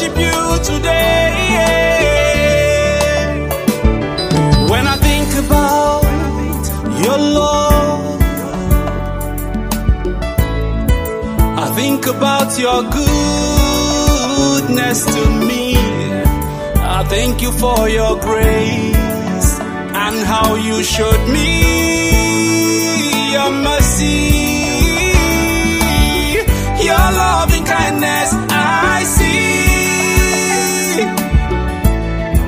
worship you today. When I think about your love, I think about your goodness to me. I thank you for your grace and how you showed me your mercy, your loving kindness. I see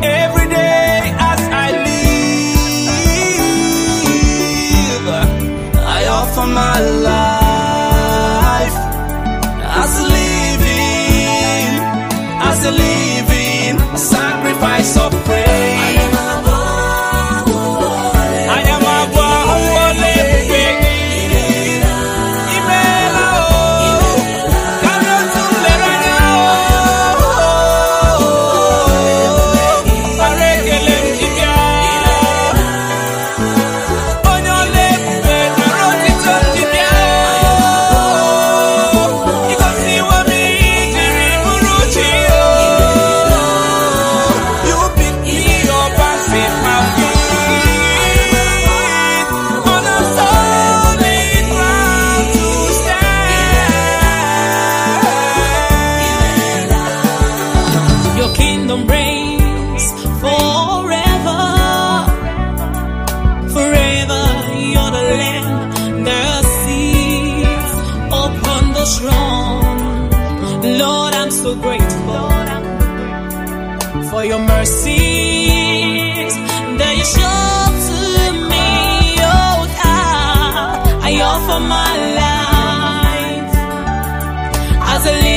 every day as I live. I offer my life as a living, sacrifice of praise. I offer my life as a living